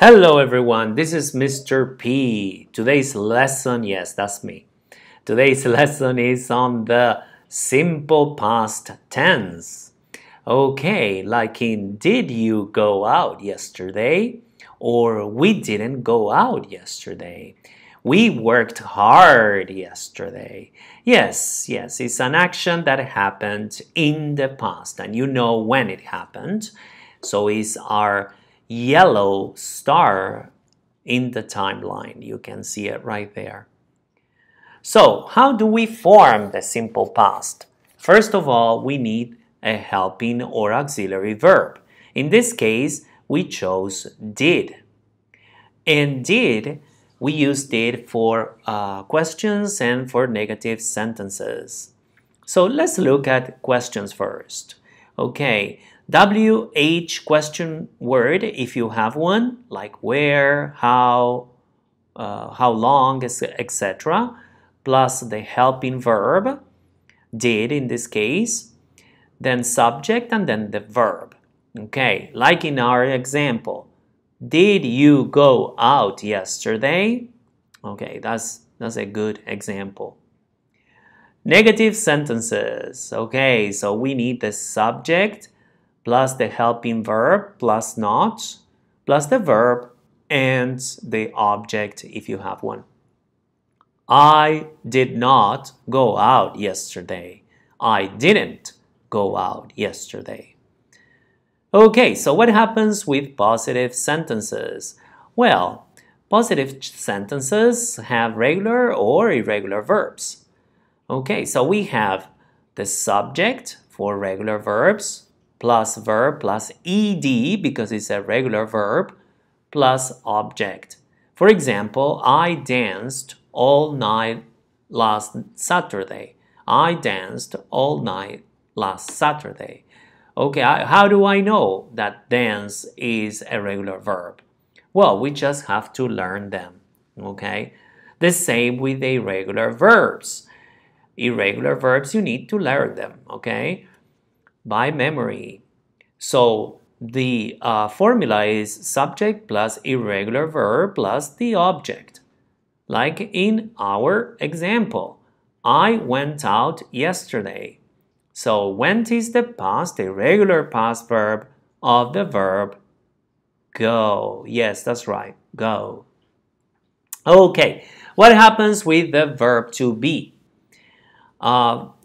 Hello everyone, this is Mr. P. Today's lesson, yes, that's me. Today's lesson is on the simple past tense. Okay, like in did you go out yesterday? Or we didn't go out yesterday. We worked hard yesterday. Yes, it's an action that happened in the past and you know when it happened. So it's our yellow star in the timeline. You can see it right there. So, how do we form the simple past? First of all, we need a helping or auxiliary verb. In this case, we chose did. And did, we use did for questions and for negative sentences. So, let's look at questions first. Okay. WH question word, if you have one, like where, how long, etc. Plus the helping verb, did in this case, then subject and then the verb. Okay, like in our example, did you go out yesterday? Okay, that's a good example. Negative sentences. Okay, so we need the subject plus the helping verb, plus not, plus the verb, and the object if you have one. I did not go out yesterday. I didn't go out yesterday. Okay, so what happens with positive sentences? Well, positive sentences have regular or irregular verbs. Okay, so we have the subject for regular verbs, plus verb, plus ed, because it's a regular verb, plus object. For example, I danced all night last Saturday. I danced all night last Saturday. Okay, how do I know that dance is a regular verb? Well, we just have to learn them, okay? The same with the irregular verbs. Irregular verbs, you need to learn them, okay? By memory. So the formula is subject plus irregular verb plus the object. Like in our example, I went out yesterday. So went is the past, irregular past verb of the verb go. Yes, that's right, go. Okay, what happens with the verb to be?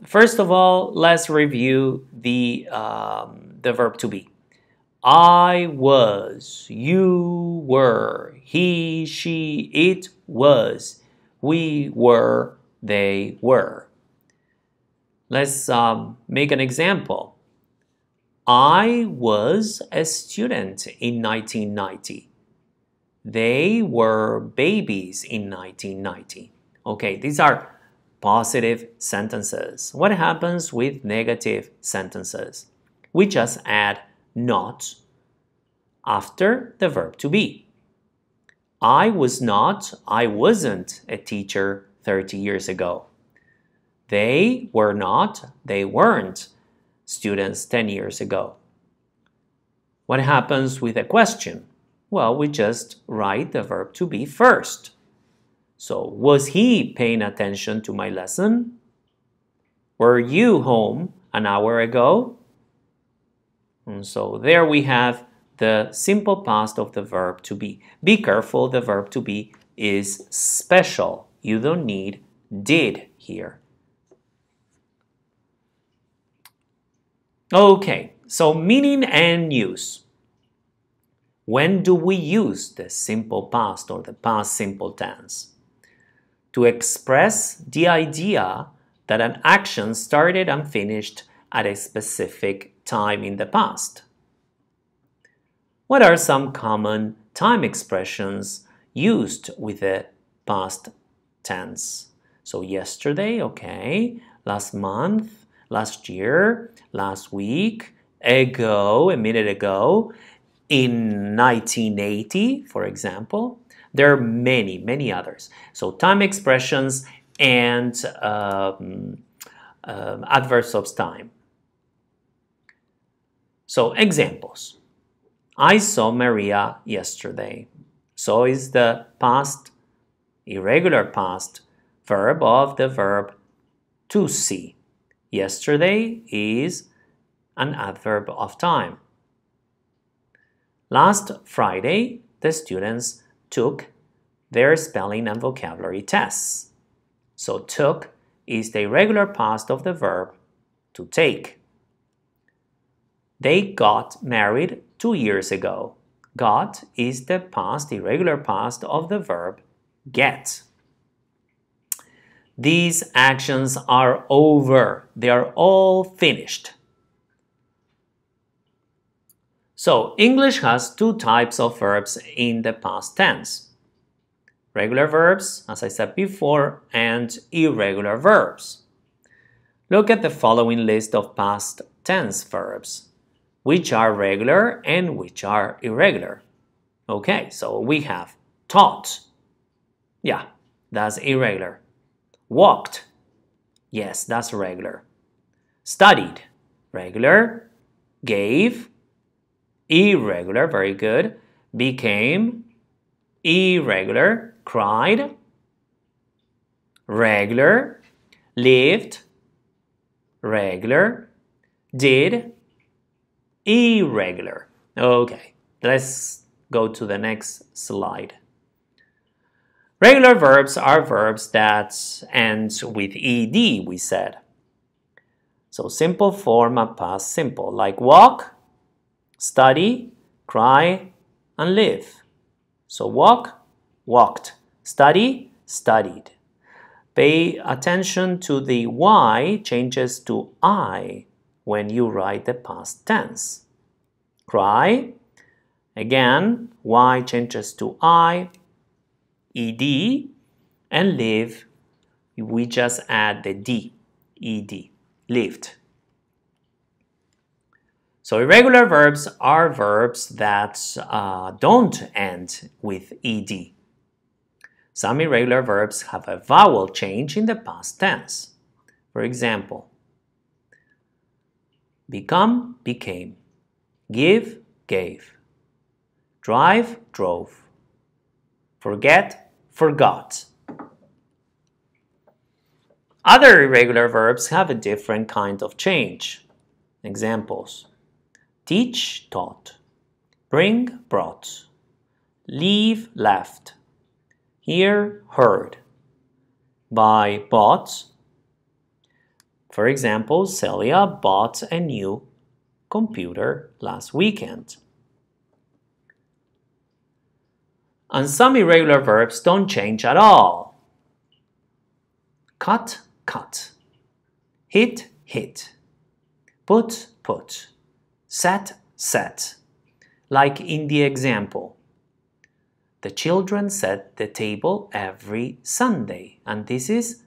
First of all, let's review the verb to be. I was, you were, he, she, it was, we were, they were. Let's make an example. I was a student in 1990. They were babies in 1990. Okay, these are positive sentences. What happens with negative sentences? We just add not after the verb to be. I was not, I wasn't a teacher 30 years ago. They were not, they weren't students 10 years ago. What happens with a question? Well, we just write the verb to be first. So, was he paying attention to my lesson? Were you home an hour ago? And so, there we have the simple past of the verb to be. Be careful, the verb to be is special. You don't need did here. Okay, so meaning and use. When do we use the simple past or the past simple tense? To express the idea that an action started and finished at a specific time in the past. What are some common time expressions used with the past tense? So yesterday, okay, last month, last year, last week, ago, a minute ago, in 1980, for example. There are many, many others. So time expressions and adverbs of time. So examples. I saw Maria yesterday. So is the past, irregular past verb of the verb to see. Yesterday is an adverb of time. Last Friday, the students took their spelling and vocabulary tests. So took is the irregular past of the verb to take. They got married 2 years ago. Got is the past, irregular past of the verb get. These actions are over. They are all finished. So, English has two types of verbs in the past tense. Regular verbs, as I said before, and irregular verbs. Look at the following list of past tense verbs, which are regular and which are irregular. Okay, so we have taught. Yeah, that's irregular. Walked. Yes, that's regular. Studied. Regular. Gave. Irregular, very good. Became, irregular. Cried, regular. Lived, regular. Did, irregular. Okay, let's go to the next slide. Regular verbs are verbs that end with ed, we said. So simple form of past simple, like walk, study, cry, and live. So walk, walked. Study, studied. Pay attention to the y changes to I when you write the past tense. Cry, again, y changes to I, ed, and live, we just add the d, ed, lived. So irregular verbs are verbs that don't end with ed. Some irregular verbs have a vowel change in the past tense. For example, become, became. Give, gave. Drive, drove. Forget, forgot. Other irregular verbs have a different kind of change. Examples. Teach, taught. Bring, brought. Leave, left. Hear, heard. Buy, bought. For example, Celia bought a new computer last weekend. And some irregular verbs don't change at all. Cut, cut. Hit, hit. Put, put. Set, set. Like in the example, the children set the table every Sunday. And this is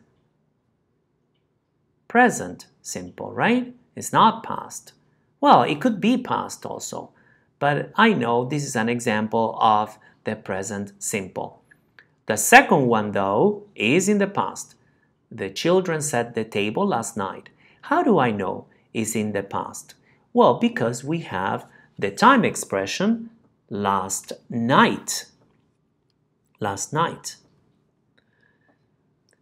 present simple, right? It's not past. Well, it could be past also. But I know this is an example of the present simple. The second one, though, is in the past. The children set the table last night. How do I know it's in the past? Well, because we have the time expression last night. Last night.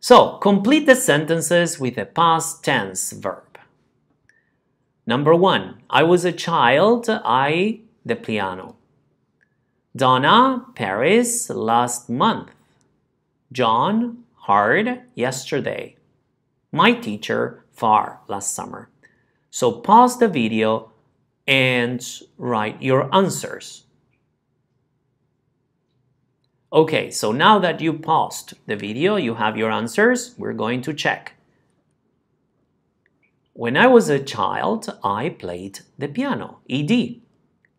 So, complete the sentences with a past tense verb. Number one, I was a child, I the piano. Donna, Paris, last month. John, hard, yesterday. My teacher, far, last summer. So pause the video and write your answers. Okay, so now that you paused the video, you have your answers, we're going to check. When I was a child, I played the piano, ED.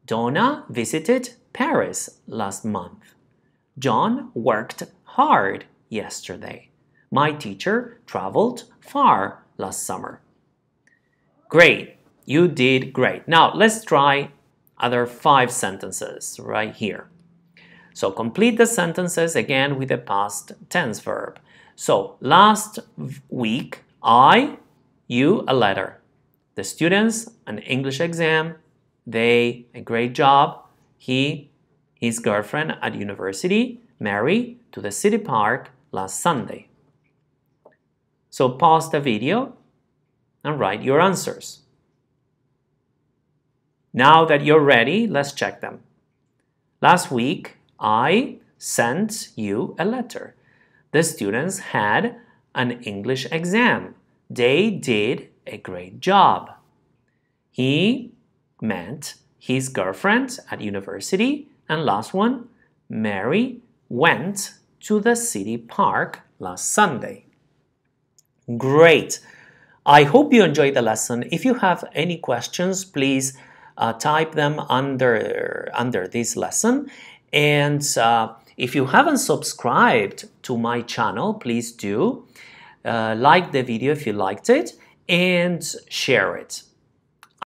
Donna visited Paris last month. John worked hard yesterday. My teacher traveled far last summer. Great, you did great. Now let's try other 5 sentences right here. So complete the sentences again with the past tense verb. So last week, I, you, a letter. The students, an English exam. They, a great job. He, his girlfriend at university, Mary, to the city park last Sunday. So pause the video and write your answers. Now that you're ready, let's check them. Last week, I sent you a letter. The students had an English exam. They did a great job. He met his girlfriend at university. And last one, Mary went to the city park last Sunday. Great! I hope you enjoyed the lesson. If you have any questions, please type them under this lesson. And if you haven't subscribed to my channel, please do. Like the video if you liked it and share it.